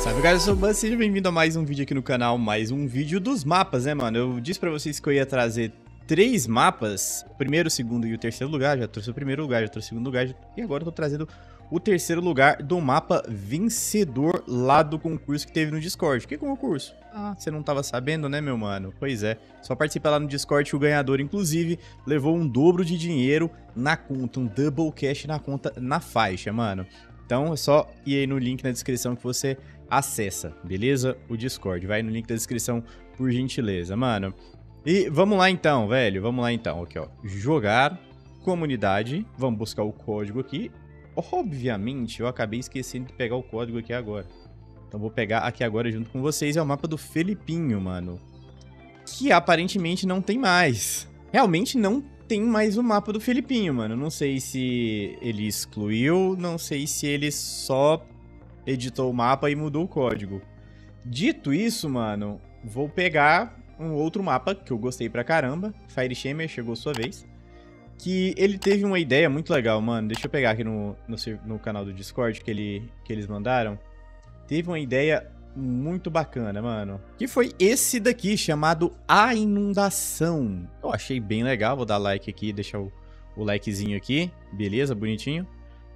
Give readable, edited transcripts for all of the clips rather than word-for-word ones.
Salve galera, eu sou o Buz, seja bem-vindo a mais um vídeo aqui no canal, mais um vídeo dos mapas, né mano? Eu disse pra vocês que eu ia trazer 3 mapas, o primeiro, o segundo e o terceiro lugar, já trouxe o primeiro lugar, já trouxe o segundo lugar, e agora eu tô trazendo o terceiro lugar do mapa vencedor lá do concurso que teve no Discord. Que concurso? Ah, você não tava sabendo, né, meu mano? Pois é, só participar lá no Discord que o ganhador, inclusive, levou um dobro de dinheiro na conta, um double cash na conta, na faixa, mano. Então é só ir aí no link na descrição que você acessa, beleza? O Discord, vai no link da descrição por gentileza, mano. E vamos lá então, velho, vamos lá então, aqui ó, jogar, comunidade, vamos buscar o código aqui. Obviamente, eu acabei esquecendo de pegar o código aqui agora. Então vou pegar aqui agora junto com vocês, é o mapa do Felipinho, mano. Que aparentemente não tem mais. Realmente não tem mais o mapa do Felipinho, mano. Não sei se ele excluiu, não sei se ele só editou o mapa e mudou o código. Dito isso, mano, vou pegar um outro mapa que eu gostei pra caramba. Fire Shimmer, chegou sua vez. Que ele teve uma ideia muito legal, mano. Deixa eu pegar aqui no canal do Discord que eles mandaram. Teve uma ideia muito bacana, mano. Que foi esse daqui, chamado A Inundação. Eu achei bem legal. Vou dar like aqui, deixar o likezinho aqui. Beleza, bonitinho.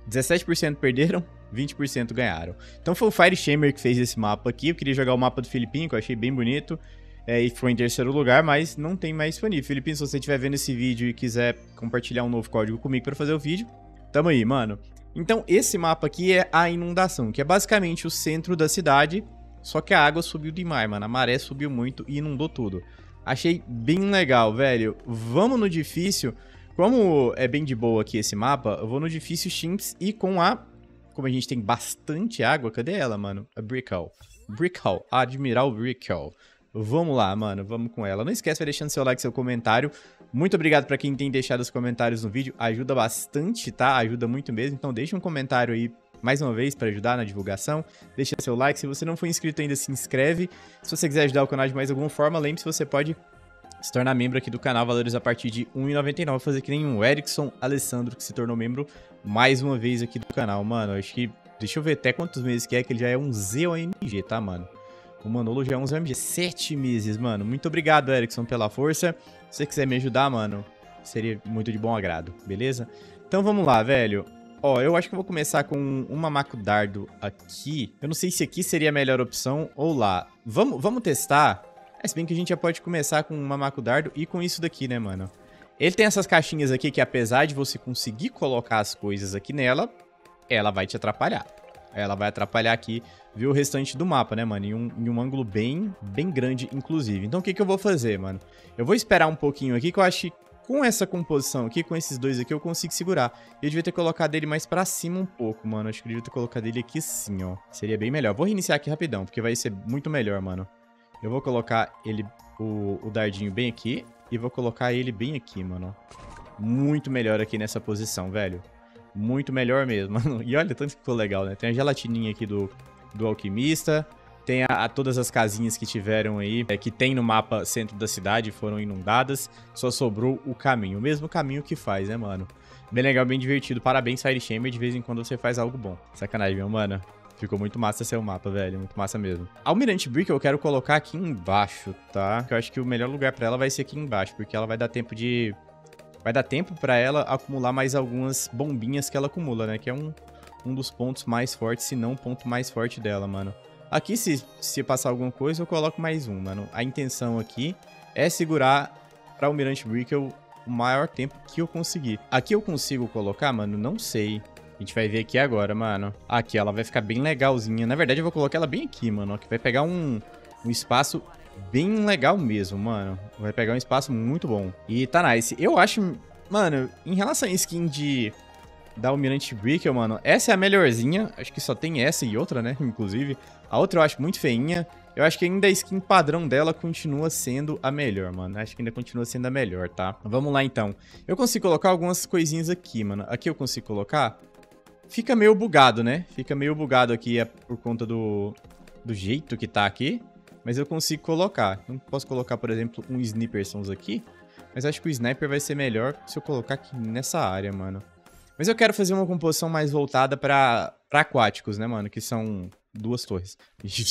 17% perderam, 20% ganharam. Então foi o Fire Chamber que fez esse mapa aqui. Eu queria jogar o mapa do Felipinho, que eu achei bem bonito. É, e foi em terceiro lugar, mas não tem mais disponível. Felipinho, se você estiver vendo esse vídeo e quiser compartilhar um novo código comigo para fazer o vídeo, tamo aí, mano. Então, esse mapa aqui é a inundação, que é basicamente o centro da cidade, só que a água subiu demais, mano. A maré subiu muito e inundou tudo. Achei bem legal, velho. Vamos no difícil. Como é bem de boa aqui esse mapa, eu vou no difícil chimps e com a... Como a gente tem bastante água, cadê ela, mano? A Brickell. Brickell. Admiral Brickell. Vamos lá, mano, vamos com ela. Não esquece, vai deixando seu like, seu comentário. Muito obrigado pra quem tem deixado os comentários no vídeo. Ajuda bastante, tá? Ajuda muito mesmo. Então deixa um comentário aí, mais uma vez, pra ajudar na divulgação. Deixa seu like. Se você não for inscrito ainda, se inscreve. Se você quiser ajudar o canal de mais alguma forma, lembre-se, você pode se tornar membro aqui do canal. Valores a partir de R$1,99. Fazer que nem um Erickson Alessandro, que se tornou membro mais uma vez aqui do canal. Mano, acho que... Deixa eu ver até quantos meses que ele já é um ZOMG, tá, mano? O Manolo já é 11 MG, 7 meses, mano. Muito obrigado, Erickson, pela força. Se você quiser me ajudar, mano, seria muito de bom agrado, beleza? Então vamos lá, velho. Ó, eu acho que eu vou começar com um Mamaco Dardo aqui. Eu não sei se aqui seria a melhor opção ou lá. Vamos testar. Se bem que a gente já pode começar com um Mamaco Dardo e com isso daqui, né, mano? Ele tem essas caixinhas aqui que, apesar de você conseguir colocar as coisas aqui nela, ela vai te atrapalhar. Ela vai atrapalhar aqui, ver o restante do mapa, né, mano? Em um ângulo bem grande, inclusive. Então, o que eu vou fazer, mano? Eu vou esperar um pouquinho aqui, que eu acho que com essa composição aqui, com esses dois aqui, eu consigo segurar. Eu devia ter colocado ele mais pra cima um pouco, mano. Acho que eu devia ter colocado ele aqui sim, ó. Seria bem melhor. Vou reiniciar aqui rapidão, porque vai ser muito melhor, mano. Eu vou colocar ele, o dardinho bem aqui, e vou colocar ele bem aqui, mano. Muito melhor aqui nessa posição, velho. Muito melhor mesmo, mano. E olha, tanto que ficou legal, né? Tem a gelatininha aqui do alquimista. Tem todas as casinhas que tiveram aí, que tem no mapa centro da cidade, foram inundadas. Só sobrou o caminho. O mesmo caminho que faz, né, mano? Bem legal, bem divertido. Parabéns, Fire Chamber. De vez em quando você faz algo bom. Sacanagem, meu mano. Ficou muito massa seu mapa, velho. Muito massa mesmo. Almirante Brick eu quero colocar aqui embaixo, tá? Eu acho que o melhor lugar pra ela vai ser aqui embaixo, porque ela vai dar tempo de... Vai dar tempo pra ela acumular mais algumas bombinhas que ela acumula, né? Que é um dos pontos mais fortes, se não o ponto mais forte dela, mano. Aqui, se passar alguma coisa, eu coloco mais um, mano. A intenção aqui é segurar pra Almirante Brickell o maior tempo que eu conseguir. Aqui eu consigo colocar, mano? Não sei. A gente vai ver aqui agora, mano. Aqui, ela vai ficar bem legalzinha. Na verdade, eu vou colocar ela bem aqui, mano. Que vai pegar um espaço... Bem legal mesmo, mano. Vai pegar um espaço muito bom. E tá nice. Eu acho... Mano, em relação à skin da Almirante Brickell, mano, essa é a melhorzinha. Acho que só tem essa e outra, né? Inclusive. A outra eu acho muito feinha. Eu acho que ainda a skin padrão dela continua sendo a melhor, mano. Acho que ainda continua sendo a melhor, tá? Vamos lá, então. Eu consigo colocar algumas coisinhas aqui, mano. Aqui eu consigo colocar... Fica meio bugado, né? Fica meio bugado aqui por conta do jeito que tá aqui. Mas eu consigo colocar. Não posso colocar, por exemplo, um Snipersons aqui. Mas acho que o Sniper vai ser melhor se eu colocar aqui nessa área, mano. Mas eu quero fazer uma composição mais voltada pra aquáticos, né, mano? Que são duas torres.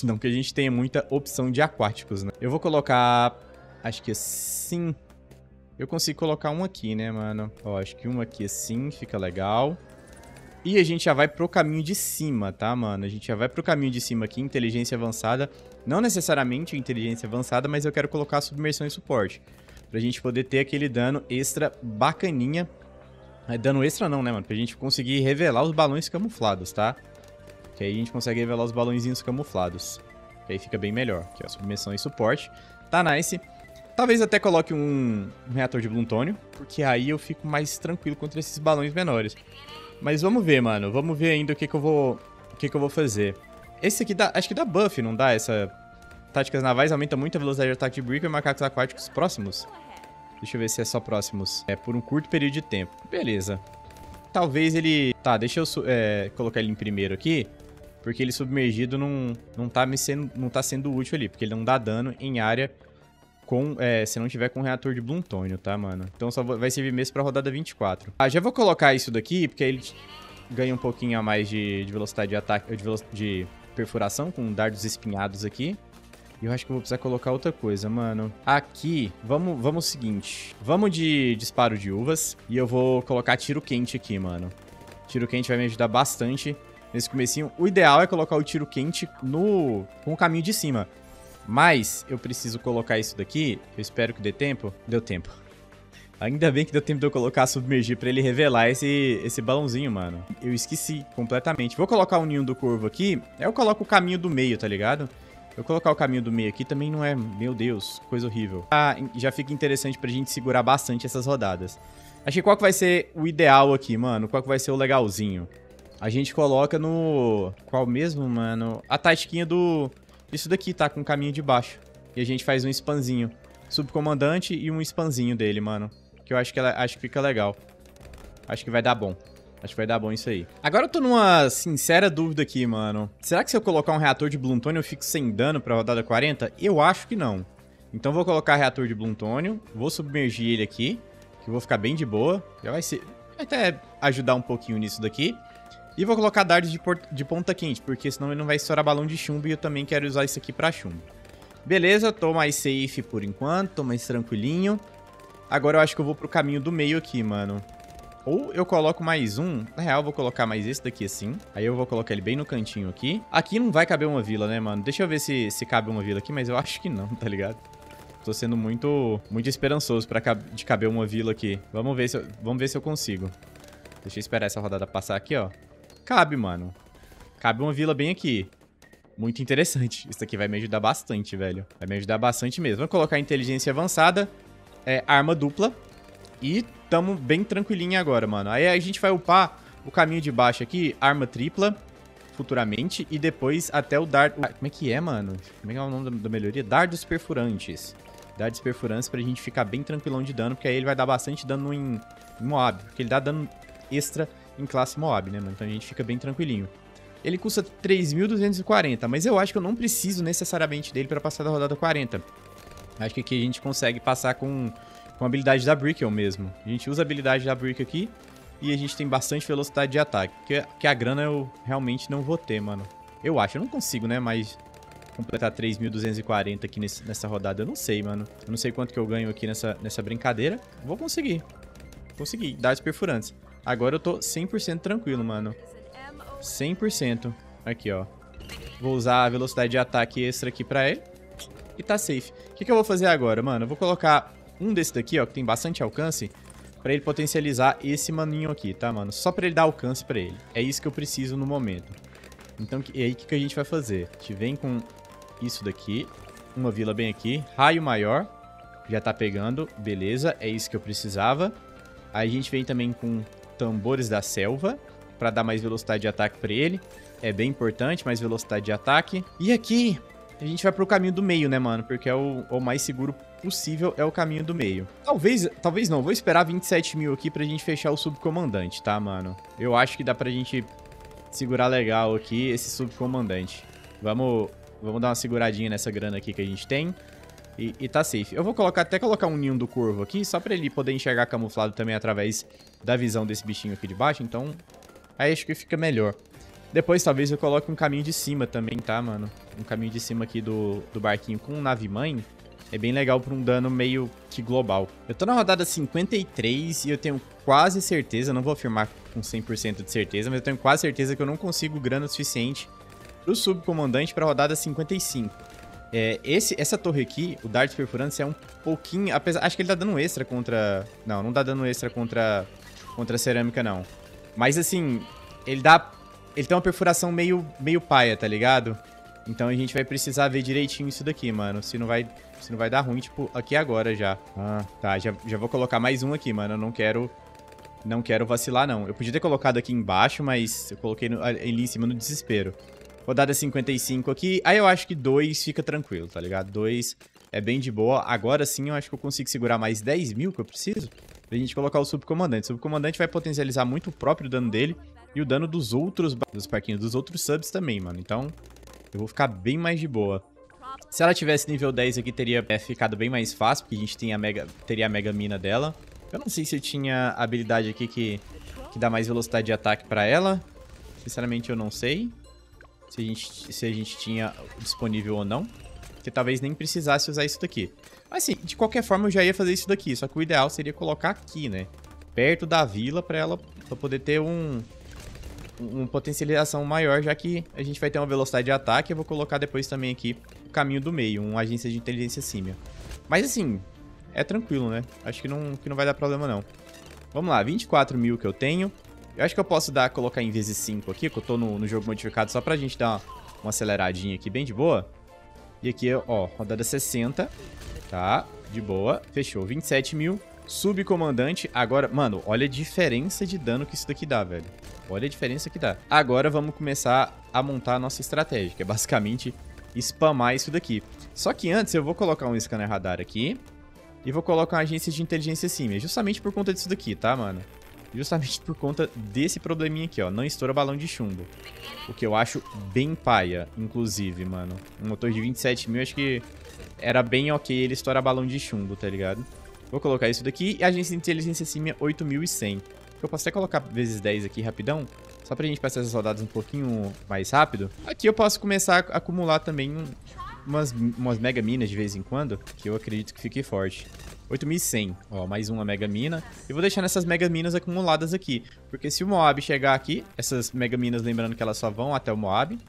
Não que a gente tenha muita opção de aquáticos, né? Eu vou colocar... acho que assim... eu consigo colocar um aqui, né, mano? Ó, acho que um aqui assim fica legal. E a gente já vai pro caminho de cima, tá, mano? A gente já vai pro caminho de cima aqui, inteligência avançada. Não necessariamente inteligência avançada, mas eu quero colocar submersão e suporte. Pra gente poder ter aquele dano extra bacaninha. É dano extra não, né, mano? Pra gente conseguir revelar os balões camuflados, tá? Que aí a gente consegue revelar os balõezinhos camuflados. Que aí fica bem melhor. Aqui, ó, submersão e suporte. Tá nice. Talvez até coloque um reator de plutônio, porque aí eu fico mais tranquilo contra esses balões menores. Mas vamos ver, mano. Vamos ver ainda o que eu vou fazer. Esse aqui dá... acho que dá buff, não dá? Essa... táticas navais aumenta muito a velocidade de ataque de Brickell e macacos aquáticos próximos. Deixa eu ver se é só próximos. É, por um curto período de tempo. Beleza. Talvez ele... tá, deixa eu colocar ele em primeiro aqui, porque ele submergido não tá sendo útil ali, porque ele não dá dano em área com, se não tiver com reator de plutônio, tá, mano? Então só vai servir mesmo pra rodada 24. Ah, já vou colocar isso daqui, porque aí ele ganha um pouquinho a mais de velocidade de ataque, de perfuração, com dardos espinhados aqui. E eu acho que eu vou precisar colocar outra coisa, mano. Aqui, vamos o seguinte. Vamos de disparo de uvas. E eu vou colocar tiro quente aqui, mano. Tiro quente vai me ajudar bastante nesse comecinho. O ideal é colocar o tiro quente com o caminho de cima. Mas eu preciso colocar isso daqui. Eu espero que dê tempo. Deu tempo. Ainda bem que deu tempo de eu colocar a submergir pra ele revelar esse balãozinho, mano. Eu esqueci completamente. Vou colocar o ninho do corvo aqui. Eu coloco o caminho do meio, tá ligado? Eu colocar o caminho do meio aqui também não é... meu Deus, coisa horrível. Ah, já fica interessante pra gente segurar bastante essas rodadas. Acho que qual que vai ser o ideal aqui, mano? Qual que vai ser o legalzinho? A gente coloca no... qual mesmo, mano? A tátiquinha do... isso daqui, tá? Com o caminho de baixo. E a gente faz um spanzinho. Subcomandante e um spanzinho dele, mano. Que eu acho que fica legal. Acho que vai dar bom. Acho que vai dar bom isso aí. Agora eu tô numa sincera dúvida aqui, mano. Será que se eu colocar um reator de plutônio eu fico sem dano pra rodada 40? Eu acho que não. Então vou colocar reator de plutônio. Vou submergir ele aqui, que eu vou ficar bem de boa. Já vai ser... vai até ajudar um pouquinho nisso daqui. E vou colocar dardos de ponta quente, porque senão ele não vai estourar balão de chumbo. E eu também quero usar isso aqui pra chumbo. Beleza, tô mais safe por enquanto. Tô mais tranquilinho. Agora eu acho que eu vou pro caminho do meio aqui, mano. Ou eu coloco mais um. Na real, eu vou colocar mais esse daqui assim. Aí eu vou colocar ele bem no cantinho aqui. Aqui não vai caber uma vila, né, mano? Deixa eu ver se cabe uma vila aqui, mas eu acho que não, tá ligado? Tô sendo muito esperançoso de caber uma vila aqui. Vamos ver se eu consigo. Deixa eu esperar essa rodada passar aqui, ó. Cabe, mano. Cabe uma vila bem aqui. Muito interessante. Isso aqui vai me ajudar bastante, velho. Vai me ajudar bastante mesmo. Vamos colocar inteligência avançada. Arma dupla. E tamo bem tranquilinho agora, mano. Aí a gente vai upar o caminho de baixo aqui, arma tripla, futuramente, e depois até o dardo... como é que é, mano? Como é que é o nome da melhoria? Dardos perfurantes. Dardos perfurantes pra gente ficar bem tranquilão de dano, porque aí ele vai dar bastante dano em MOAB, porque ele dá dano extra em classe MOAB, né, mano? Então a gente fica bem tranquilinho. Ele custa 3.240, mas eu acho que eu não preciso necessariamente dele pra passar da rodada 40. Acho que aqui a gente consegue passar com a habilidade da Brickell mesmo. A gente usa a habilidade da Brickell aqui e a gente tem bastante velocidade de ataque. Porque a grana eu realmente não vou ter, mano. Eu acho, eu não consigo, né, mais completar 3.240 aqui nessa rodada. Eu não sei, mano. Eu não sei quanto que eu ganho aqui nessa brincadeira. Vou conseguir. Consegui, dardos perfurantes. Agora eu tô 100% tranquilo, mano. 100%. Aqui, ó. Vou usar a velocidade de ataque extra aqui pra ele. E tá safe. O que eu vou fazer agora, mano? Eu vou colocar... um desse daqui, ó, que tem bastante alcance, pra ele potencializar esse maninho aqui, tá, mano? Só pra ele dar alcance pra ele. É isso que eu preciso no momento. Então, e aí, o que a gente vai fazer? A gente vem com isso daqui, uma vila bem aqui, raio maior, já tá pegando, beleza, é isso que eu precisava. Aí a gente vem também com tambores da selva, pra dar mais velocidade de ataque pra ele. É bem importante, mais velocidade de ataque. E aqui... a gente vai pro caminho do meio, né, mano? Porque é o mais seguro possível, é o caminho do meio. Talvez não. Vou esperar 27 mil aqui pra gente fechar o subcomandante, tá, mano? Eu acho que dá pra gente segurar legal aqui esse subcomandante. Vamos dar uma seguradinha nessa grana aqui que a gente tem. E tá safe. Eu vou colocar, até colocar um ninho do corvo aqui, só pra ele poder enxergar camuflado também através da visão desse bichinho aqui de baixo. Então, aí acho que fica melhor. Depois talvez eu coloque um caminho de cima também, tá, mano? Um caminho de cima aqui do barquinho com um nave-mãe. É bem legal pra um dano meio que global. Eu tô na rodada 53 e eu tenho quase certeza, não vou afirmar com 100% de certeza, mas eu tenho quase certeza que eu não consigo grana suficiente pro subcomandante pra rodada 55. É, essa torre aqui, o Dardo Perfurante, é um pouquinho... Apesar, acho que ele tá dando extra contra... Não, não dá dano extra contra a cerâmica, não. Mas, assim, ele dá... Ele tem uma perfuração meio paia, tá ligado? Então a gente vai precisar ver direitinho isso daqui, mano. Se não vai dar ruim, tipo, aqui agora já. Ah, tá, já vou colocar mais um aqui, mano. Eu não quero vacilar, não. Eu podia ter colocado aqui embaixo, mas eu coloquei ali em cima no desespero. Rodada 55 aqui, aí eu acho que 2 fica tranquilo, tá ligado? 2 é bem de boa. Agora sim eu acho que eu consigo segurar mais 10 mil que eu preciso pra gente colocar o subcomandante. O subcomandante vai potencializar muito o próprio dano dele e o dano dos outros parquinhos, dos outros subs também, mano. Então eu vou ficar bem mais de boa. Se ela tivesse nível 10 aqui, teria ficado bem mais fácil, porque a gente tem teria a mega mina dela. Eu não sei se eu tinha a habilidade aqui que dá mais velocidade de ataque pra ela. Sinceramente eu não sei. Se a gente tinha disponível ou não. Porque talvez nem precisasse usar isso daqui. Mas assim, de qualquer forma eu já ia fazer isso daqui. Só que o ideal seria colocar aqui, né? Perto da vila pra ela poder ter uma potencialização maior. Já que a gente vai ter uma velocidade de ataque. Eu vou colocar depois também aqui o caminho do meio. Uma agência de inteligência símia. Mas assim, é tranquilo, né? Acho que não vai dar problema não. Vamos lá, 24 mil que eu tenho. Eu acho que eu posso colocar em vezes 5 aqui, que eu tô no jogo modificado, só pra gente dar uma aceleradinha aqui, bem de boa. E aqui, ó, rodada 60, tá, de boa, fechou, 27 mil, subcomandante, agora, mano, olha a diferença de dano que isso daqui dá, velho, olha a diferença que dá. Agora vamos começar a montar a nossa estratégia, que é basicamente spamar isso daqui. Só que antes eu vou colocar um scanner radar aqui e vou colocar uma agência de inteligência símia, justamente por conta disso daqui, tá, mano? Justamente por conta desse probleminha aqui, ó. Não estoura balão de chumbo. O que eu acho bem paia, inclusive, mano. Um motor de 27 mil, acho que era bem ok ele estourar balão de chumbo, tá ligado? Vou colocar isso daqui. E a agência de inteligência símia 8.100. Eu posso até colocar vezes 10 aqui rapidão. Só pra gente passar essas rodadas um pouquinho mais rápido. Aqui eu posso começar a acumular também umas mega minas de vez em quando. Que eu acredito que fique forte. 8.100, ó, mais uma mega mina. E vou deixando essas mega minas acumuladas aqui, porque se o MOAB chegar aqui, essas mega minas, lembrando que elas só vão até o MOAB.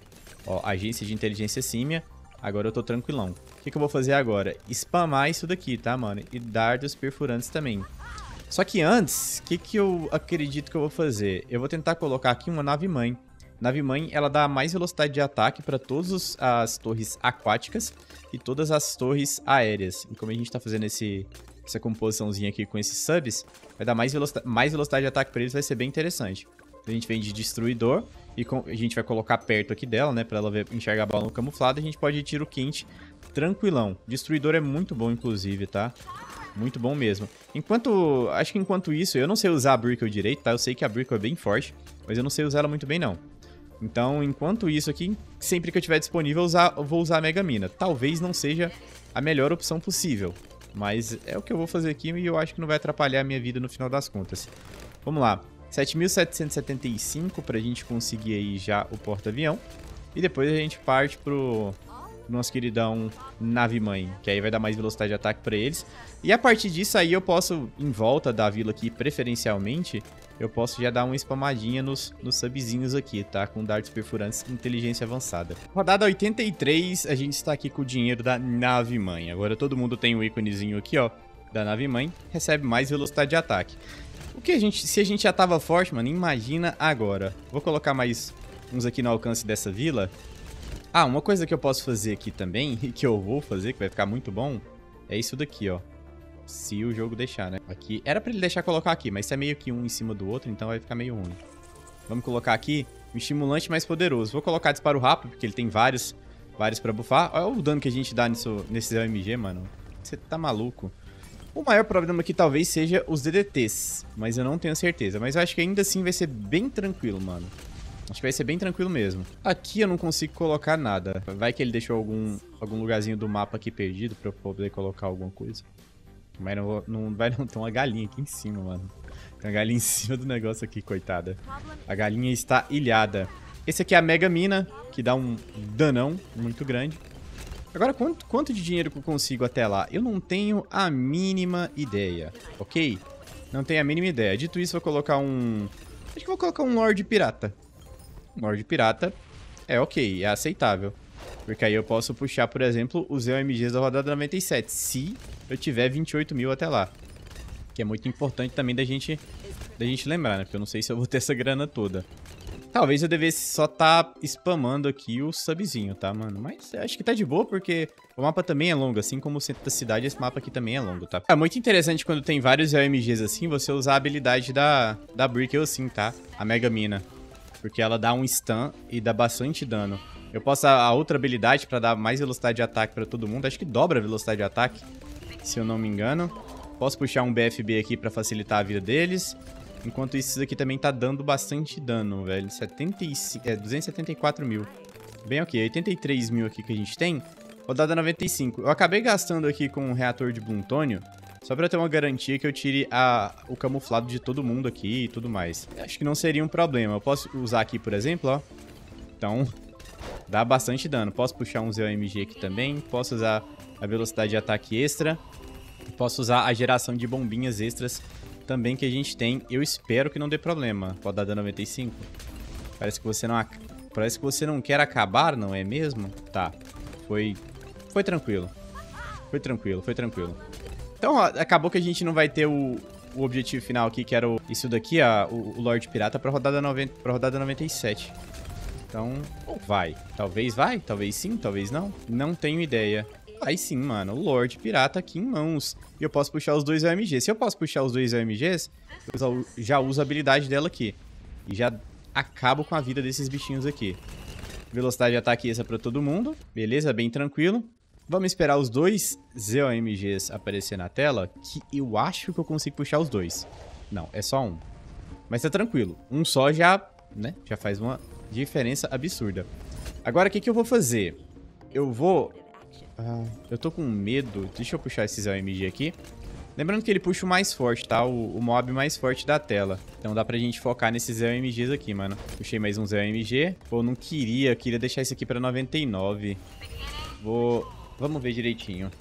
Ó, agência de inteligência símia. Agora eu tô tranquilão. O que eu vou fazer agora? Spamar isso daqui, tá, mano? E dardos perfurantes também. Só que antes, o que eu acredito que eu vou fazer? Eu vou tentar colocar aqui uma nave-mãe. Nave-mãe, ela dá mais velocidade de ataque para todas as torres aquáticas e todas as torres aéreas. E como a gente tá fazendo essa composiçãozinha aqui com esses subs, vai dar mais velocidade de ataque para eles, vai ser bem interessante. A gente vem de destruidor e a gente vai colocar perto aqui dela, né, para ela enxergar a balão camuflado. A gente pode ir tiro quente tranquilão. Destruidor é muito bom, inclusive, tá? Muito bom mesmo. Acho que enquanto isso, eu não sei usar a Brickell direito, tá? Eu sei que a Brickell é bem forte, mas eu não sei usar ela muito bem, não. Então, enquanto isso aqui, sempre que eu tiver disponível, eu vou usar a Mega Mina. Talvez não seja a melhor opção possível, mas é o que eu vou fazer aqui e eu acho que não vai atrapalhar a minha vida no final das contas. Vamos lá, 7.775 pra gente conseguir aí já o porta-avião. E depois a gente parte pro nosso queridão nave-mãe, que aí vai dar mais velocidade de ataque pra eles. E a partir disso aí eu posso, em volta da vila aqui, preferencialmente... Eu posso já dar uma spamadinha nos subzinhos aqui, tá? Com dardos perfurantes e inteligência avançada. Rodada 83, a gente está aqui com o dinheiro da nave-mãe. Agora todo mundo tem um íconezinho aqui, ó, da nave-mãe. Recebe mais velocidade de ataque. Se a gente já tava forte, mano, imagina agora. Vou colocar mais uns aqui no alcance dessa vila. Ah, uma coisa que eu posso fazer aqui também, e que eu vou fazer, que vai ficar muito bom, é isso daqui, ó. Se o jogo deixar, né? Aqui. Era pra ele deixar colocar aqui, mas isso é meio que um em cima do outro, então vai ficar meio ruim. Vamos colocar aqui um estimulante mais poderoso. Vou colocar disparo rápido, porque ele tem vários pra buffar. Olha o dano que a gente dá nesses LMG, mano. Você tá maluco. O maior problema aqui talvez seja os DDTs, mas eu não tenho certeza. Mas eu acho que ainda assim vai ser bem tranquilo, mano. Acho que vai ser bem tranquilo mesmo. Aqui eu não consigo colocar nada. Vai que ele deixou algum lugarzinho do mapa aqui perdido pra eu poder colocar alguma coisa. Mas não vai não. Tem uma galinha aqui em cima, mano. Tem uma galinha em cima do negócio aqui, coitada. A galinha está ilhada. Esse aqui é a Mega Mina, que dá um danão muito grande. Agora, quanto de dinheiro que eu consigo até lá? Eu não tenho a mínima ideia, ok? Não tenho a mínima ideia. Dito isso, vou colocar um... Acho que vou colocar um Lorde Pirata. Um Lorde Pirata é ok, é aceitável. Porque aí eu posso puxar, por exemplo, os LMGs da rodada 97, se eu tiver 28 mil até lá. Que é muito importante também da gente lembrar, né? Porque eu não sei se eu vou ter essa grana toda. Talvez eu devesse só estar spamando aqui o subzinho, tá, mano? Mas acho que tá de boa, porque o mapa também é longo. Assim como o centro da cidade, esse mapa aqui também é longo, tá? É muito interessante quando tem vários LMGs assim, você usar a habilidade da Brickell assim, tá? A Mega Mina. Porque ela dá um stun e dá bastante dano. Eu posso a outra habilidade pra dar mais velocidade de ataque pra todo mundo. Acho que dobra a velocidade de ataque, se eu não me engano. Posso puxar um BFB aqui pra facilitar a vida deles. Enquanto isso aqui também tá dando bastante dano, velho. 274 mil. Bem ok. 83 mil aqui que a gente tem. Rodada 95. Eu acabei gastando aqui com um reator de Plutônio. Só pra ter uma garantia que eu tire o camuflado de todo mundo aqui e tudo mais. Acho que não seria um problema. Eu posso usar aqui, por exemplo, ó. Então... dá bastante dano. Posso puxar um ZOMG aqui também. Posso usar a velocidade de ataque extra. Posso usar a geração de bombinhas extras também que a gente tem. Eu espero que não dê problema. Pode dar dano 95. Parece que você não quer acabar, não é mesmo? Tá. Foi tranquilo. Foi tranquilo. Então, ó, acabou que a gente não vai ter o objetivo final aqui, que era isso daqui, o Lorde Pirata, pra rodada 97. Então, vai. Talvez vai, talvez sim, talvez não. Não tenho ideia. Aí sim, mano. O Lorde Pirata aqui em mãos. E eu posso puxar os dois LMGs. Se eu posso puxar os dois LMGs, eu já uso a habilidade dela aqui. E já acabo com a vida desses bichinhos aqui. Velocidade de ataque essa pra todo mundo. Beleza, bem tranquilo. Vamos esperar os dois ZOMGs aparecer na tela, que eu acho que eu consigo puxar os dois. Não, é só um. Mas tá tranquilo. Um só já, né, já faz uma... diferença absurda. Agora, o que eu vou fazer? Eu vou... eu tô com medo. Deixa eu puxar esses LMG aqui. Lembrando que ele puxa o mais forte, tá? O mob mais forte da tela. Então dá pra gente focar nesses LMGs aqui, mano. Puxei mais um LMG. Pô, não queria deixar isso aqui pra 99. Vamos ver direitinho.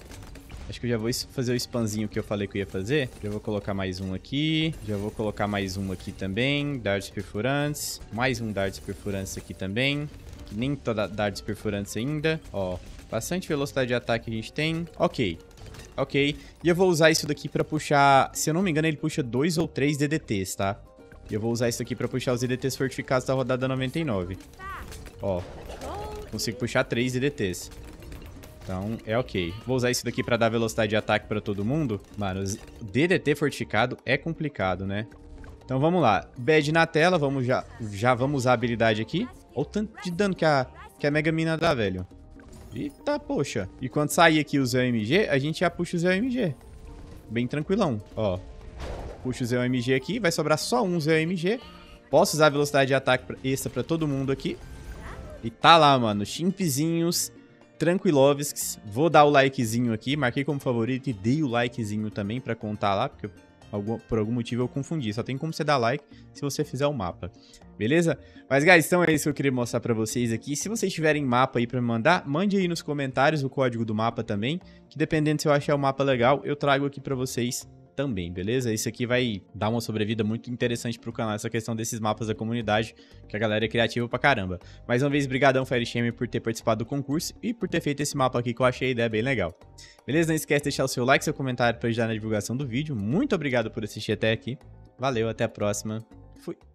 Acho que eu já vou fazer o spamzinho que eu falei que eu ia fazer. Já vou colocar mais um aqui. Já vou colocar mais um aqui também. Dardos perfurantes. Mais um dardos perfurantes aqui também. Que nem toda dardos perfurantes ainda. Ó, bastante velocidade de ataque a gente tem. Ok. Ok. E eu vou usar isso daqui pra puxar... Se eu não me engano, ele puxa 2 ou 3 DDTs, tá? E eu vou usar isso daqui pra puxar os DDTs fortificados da rodada 99. Ó. Consigo puxar 3 DDTs. Então, é ok. Vou usar isso daqui pra dar velocidade de ataque pra todo mundo. Mano, DDT fortificado é complicado, né? Então, vamos lá. Bad na tela. Vamos já vamos usar a habilidade aqui. Olha o tanto de dano que a Mega Mina dá, velho. Eita, poxa. E quando sair aqui o ZOMG, a gente já puxa o ZOMG. Bem tranquilão. Ó. Puxa o ZOMG aqui. Vai sobrar só um ZOMG. Posso usar a velocidade de ataque extra pra todo mundo aqui. E tá lá, mano. Chimpzinhos... tranquilovsks, vou dar o likezinho aqui, marquei como favorito e dei o likezinho também pra contar lá, porque por algum motivo eu confundi, só tem como você dar like se você fizer o mapa, beleza? Mas, guys, então é isso que eu queria mostrar pra vocês aqui, se vocês tiverem mapa aí pra me mandar, mande aí nos comentários o código do mapa também, que dependendo se eu achar o mapa legal, eu trago aqui pra vocês também, beleza? Isso aqui vai dar uma sobrevida muito interessante pro canal, essa questão desses mapas da comunidade, que a galera é criativa pra caramba. Mais uma vez, brigadão, Fire Shimmer, por ter participado do concurso e por ter feito esse mapa aqui, que eu achei a ideia bem legal. Beleza? Não esquece de deixar o seu like, seu comentário pra ajudar na divulgação do vídeo. Muito obrigado por assistir até aqui. Valeu, até a próxima. Fui!